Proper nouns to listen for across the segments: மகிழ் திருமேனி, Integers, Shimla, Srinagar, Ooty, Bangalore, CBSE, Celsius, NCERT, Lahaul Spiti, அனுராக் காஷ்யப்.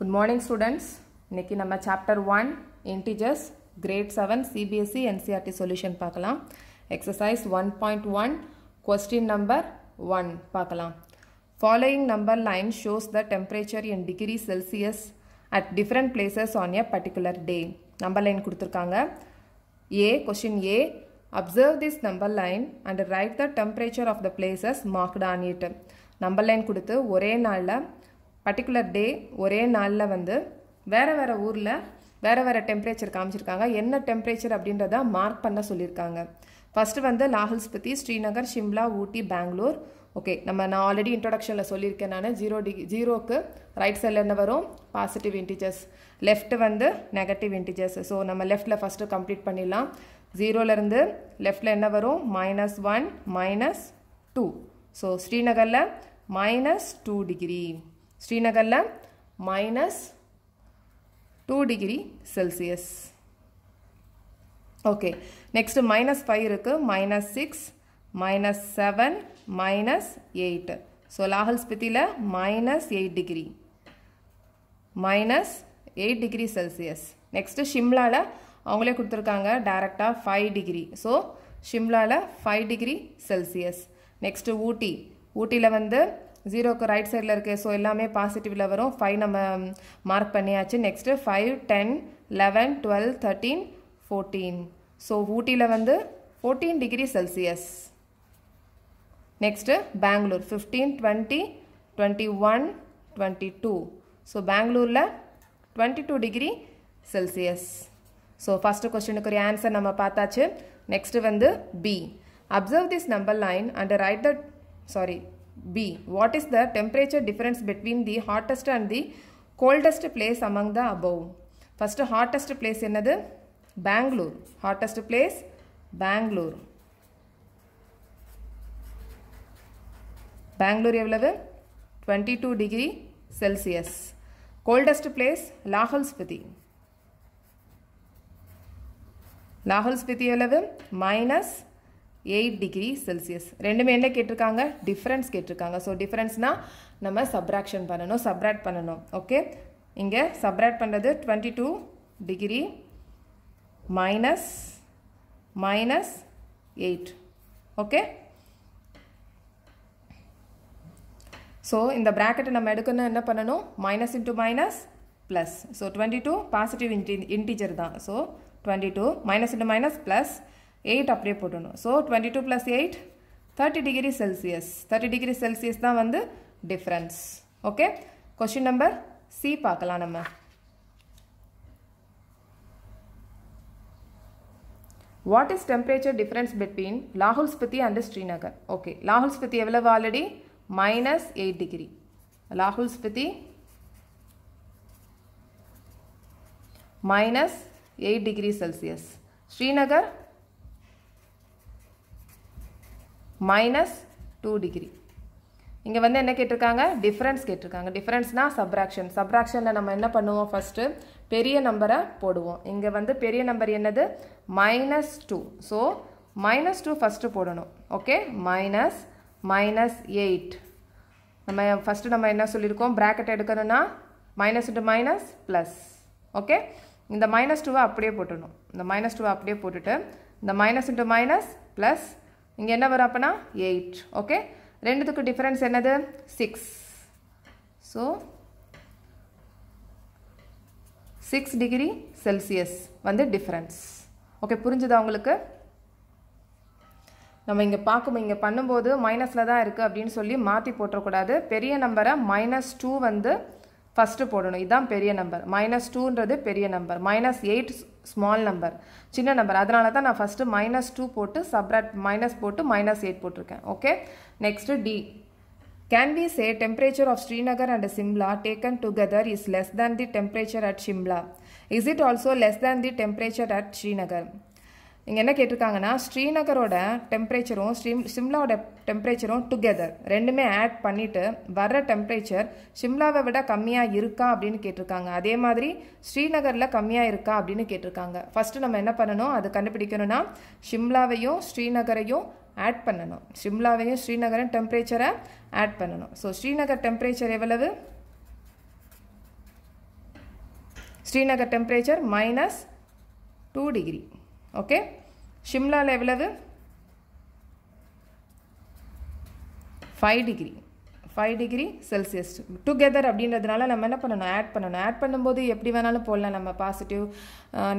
Good morning students. இன்னைக்கு நம்ம chapter 1 integers grade 7 CBSE NCERT solution பார்க்கலாம். Exercise 1.1 question number 1 பார்க்கலாம். Following number line shows the temperature in degree Celsius at different places on a particular day. Number line கொடுத்திருக்காங்க. A question A, observe this number line and write the temperature of the places marked on it. Number line கொடுத்து ஒரே நாள்ல particular day ஒரே நாள்ல வந்து வேற வேற ஊர்ல வேற வேற டெம்பரேச்சர் காமிச்சிருக்காங்க. என்ன டெம்பரேச்சர் அப்படின்றத மார்க் பண்ண சொல்லிருக்காங்க. ஃபர்ஸ்ட் வந்து லாஹுல் ஸ்பிதி, ஸ்ரீநகர், ஷிம்லா, ஊட்டி, பெங்களூர். ஓகே, நம்ம நான் ஆல்ரெடி இன்ட்ரோடக்ஷன்ல சொல்லியிருக்கேன். நான் 0 க்கு ரைட் சைடுல என்ன வரும்? பாசிட்டிவ் இன்டிஜர்ஸ், லெஃப்ட் வந்து நெகட்டிவ் இன்டிஜர்ஸ். சோ நம்ம லெஃப்ட்ல ஃபர்ஸ்ட் கம்ப்ளீட் பண்ணிடலாம். 0 ல இருந்து லெஃப்ட்ல என்ன வரும்? -1 -2. சோ ஸ்ரீநகர்ல -2 டிகிரி, ஸ்ரீநகர்ல -2 degree Celsius. Okay, next -5 இருக்கு, -6, -7, -8. So லாஹுல் ஸ்பிதில -8 degree, -8 degree Celsius. Next ஷிம்லால அவங்களே கொடுத்திருக்காங்க டைரக்டா 5 degree. So ஷிம்லால 5 degree Celsius. Next ஊட்டி, ஊட்டில வந்து 0 க்கு ரைட் சைடில் இருக்குது. ஸோ எல்லாமே பாசிட்டிவில் வரும். 5 நம்ம மார்க் பண்ணியாச்சு. நெக்ஸ்ட்டு 5, 10, 11, 12, 13, 14. ஸோ ஊட்டியில் வந்து 14 degree Celsius. Next Bangalore 15, 20, 21, 22. So பெங்களூரில் 22 டிகிரி செல்சியஸ். ஸோ ஃபஸ்ட்டு கொஸ்டினுக்குரிய ஆன்சர் நம்ம பார்த்தாச்சு. நெக்ஸ்ட்டு வந்து B, observe this number line and write the B. What is the temperature difference between the hottest and the coldest place among the above? First, hottest place என்னது? Bangalore. Hottest place Bangalore. Bangalore எவ்வளவு? 22 degree Celsius. Coldest place Lahaul Spiti. Lahaul Spiti எவ்வளவு? -8 degree Celsius. ரெண்டுமே என்ன கேட்டிருக்காங்க? Difference கேட்டிருக்காங்க. So டிஃபரன்ஸ்னா நம்ம subtraction பண்ணணும், subtract பண்ணணும். ஓகே, இங்கே சப்ராக்ட் பண்ணுறது 22 டிகிரி -8. ஓகே, ஸோ இந்த ப்ராக்கெட்டை நம்ம எடுக்கணும். என்ன பண்ணணும்? -into -+. ஸோ 22 பாசிட்டிவ் இன்டிஜர் தான். So 22 -into -+. 8 அப்படியே போடணும். So 22 + 8 30 degree Celsius. 30 degree Celsius தான் வந்து difference. Okay, question number C பார்க்கலாம். நம்ம what is temperature difference between Lahaul Spiti and Srinagar? Okay, Lahaul Spiti எவ்வளவு? Already -8 degree. Lahaul Spiti -8 degree Celsius. Srinagar -2 degree. இங்கே வந்து என்ன கேட்டிருக்காங்க? டிஃப்ரென்ஸ் கேட்டிருக்காங்க. டிஃப்ரென்ஸ்னா சப்ராக்ஷன். சப்ராக்ஷனில் நம்ம என்ன பண்ணுவோம்? ஃபஸ்ட்டு பெரிய நம்பரை போடுவோம். இங்கே வந்து பெரிய நம்பர் என்னது? -2. ஸோ -2 ஃபஸ்ட்டு போடணும். ஓகே, -8. நம்ம ஃபஸ்ட்டு நம்ம என்ன சொல்லியிருக்கோம்? ப்ராக்கெட் எடுக்கணும்னா -into -+. ஓகே, இந்த -2 அப்படியே போட்டணும். இந்த -2 அப்படியே போட்டுட்டு இந்த -into -+. இங்கே என்ன வரும் அப்படின்னா? 8. ஓகே, ரெண்டுத்துக்கு டிஃபரன்ஸ் என்னது? 6. ஸோ 6 டிகிரி செல்சியஸ் வந்து டிஃபரன்ஸ். ஓகே, புரிஞ்சுதா உங்களுக்கு? நம்ம இங்கே இங்கே பண்ணும்போது மைனஸில் தான் இருக்குது அப்படின்னு சொல்லி மாற்றி போட்டக்கூடாது. பெரிய நம்பரை -2 வந்து ஃபஸ்ட்டு போடணும். இதுதான் பெரிய நம்பர். -2ன்றது பெரிய நம்பர், -8 ஸ்மால் நம்பர், சின்ன நம்பர். அதனால தான் நான் ஃபஸ்ட்டு -2 போட்டு சப்ராக்ட் மைனஸ் போட்டு -8 போட்டிருக்கேன். Okay, next D, can we say temperature of Srinagar and Shimla taken together is less than the temperature at Shimla? Is it also less than the temperature at Srinagar? இங்கே என்ன கேட்டிருக்காங்கன்னா, ஸ்ரீநகரோட டெம்பரேச்சரும் ஷிம்லாவோட டெம்பரேச்சரும் டுகெதர் ரெண்டுமே ஆட் பண்ணிவிட்டு வர்ற டெம்பரேச்சர் ஷிம்லாவை விட கம்மியாக இருக்கா அப்படின்னு கேட்டிருக்காங்க. அதே மாதிரி ஸ்ரீநகரில் கம்மியாக இருக்கா அப்படின்னு கேட்டிருக்காங்க. ஃபஸ்ட்டு நம்ம என்ன பண்ணணும்? அது கண்டுபிடிக்கணும்னா ஷிம்லாவையும் ஸ்ரீநகரையும் ஆட் பண்ணணும். ஷிம்லாவையும் ஸ்ரீநகரின் டெம்பரேச்சரை ஆட் பண்ணணும். ஸோ ஸ்ரீநகர் டெம்பரேச்சர் எவ்வளவு? Srinagar temperature -2 degree. Okay, Shimla level 5 degree Celsius together அப்படின்றதுனால நம்ம என்ன பண்ணனும் ஆட் பண்ணனும் ஆட் பண்ணும்போது எப்படி வேணாலும் போடலாம் நம்ம பாசிட்டிவ்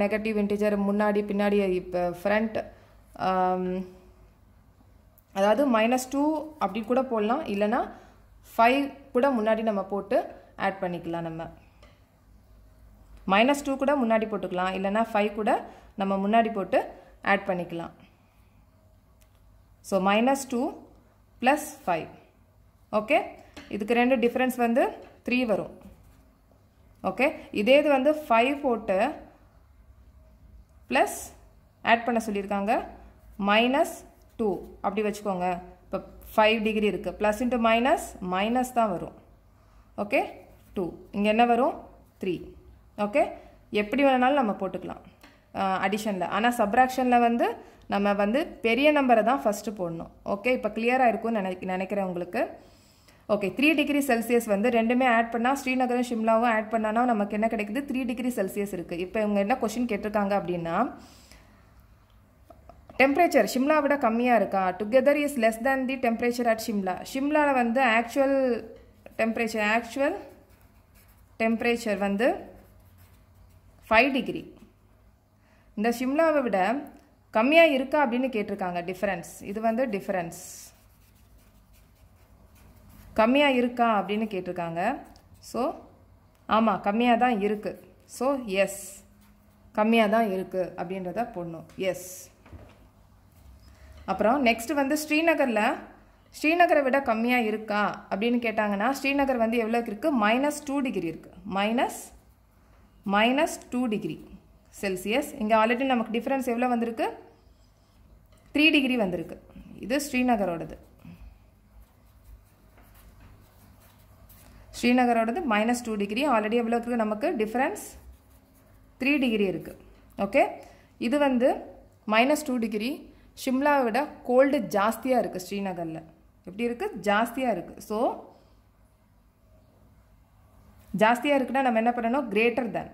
நெகட்டிவ் இன்டிஜர் முன்னாடி பின்னாடி ஃப்ரண்ட் அதாவது -2 அப்படி கூட போடலாம் இல்லனா 5 கூட முன்னாடி நம்ம போட்டு ஆட் பண்ணிக்கலாம் நம்ம -2 கூட முன்னாடி போட்டுக்கலாம் இல்லனா 5 கூட நம்ம முன்னாடி போட்டு ஆட் பண்ணிக்கலாம் so -2 + 5. Okay, idukku rendu difference vandu 3 varum. Okay, idhe idu vandu 5 potu plus add panna sollirukanga -2 appadi vechukonga. Ipo 5 degree irukku plus into minus minus da varum. Okay, 2 inga enna varum 3. Okay, eppadi venanal nama potukalam addition la, ana subtraction la vandu nama vandu periya number da first podnom. Okay, ipo clear a irukku nenaikiren ungalku. Okay, 3 degree Celsius வந்து ரெண்டுமே add பண்ணா Srinagar ஷிம்லாவும் add பண்ணானா நமக்கு என்ன கிடைக்குது 3 degree Celsius இருக்கு. இப்போ இவங்க என்ன क्वेश्चन கேட்டிருக்காங்க அப்படினா டெம்பரேச்சர் ஷிம்லா விட கம்மியா இருக்கா together is less than the temperature at Shimla. ஷிம்லால வந்து actual temperature வந்து 5 degree. இந்த ஷிம்லாவை விட கம்மியா இருக்கா அப்படினு கேட்டிருக்காங்க டிஃபரன்ஸ். இது வந்து டிஃபரன்ஸ் கம்மியா இருக்கா அப்படினு கேட்டிருக்காங்க சோ ஆமா கம்மியா தான் இருக்கு சோ எஸ் கம்மியா தான் இருக்கு அப்படின்றத போடணும் எஸ் அப்புறம் நெக்ஸ்ட் வந்து ஸ்ரீநகரை விட கம்மியா இருக்கா அப்படினு கேட்டாங்கனா ஸ்ரீநகர் வந்து எவ்வளவு இருக்கு -2 டிகிரி இருக்கு -2 டிகிரி செல்சியஸ் இங்க ஆல்ரெடி நமக்கு டிஃபரன்ஸ் எவ்வளவு வந்திருக்கு 3 டிகிரி வந்திருக்கு இது ஸ்ரீநகரோடது Srinagar oda -2 degree already evlo irukku namakku difference 3 degree irukku. Okay, idu vandu -2 degree Shimla vida cold jastiya irukku Srinagar la eppadi irukku jastiya irukku so jastiya irukna nam enna pannanom greater than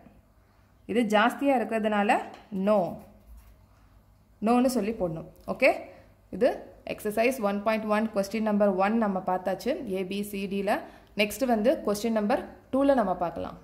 idu jastiya irukradanaala no nu solli podnom. Okay, idu exercise 1.1 question number 1 நம்ம பார்த்தாச்சு ABCD ல. Next வந்து question number 2 ல நம்ம பார்க்கலாம்.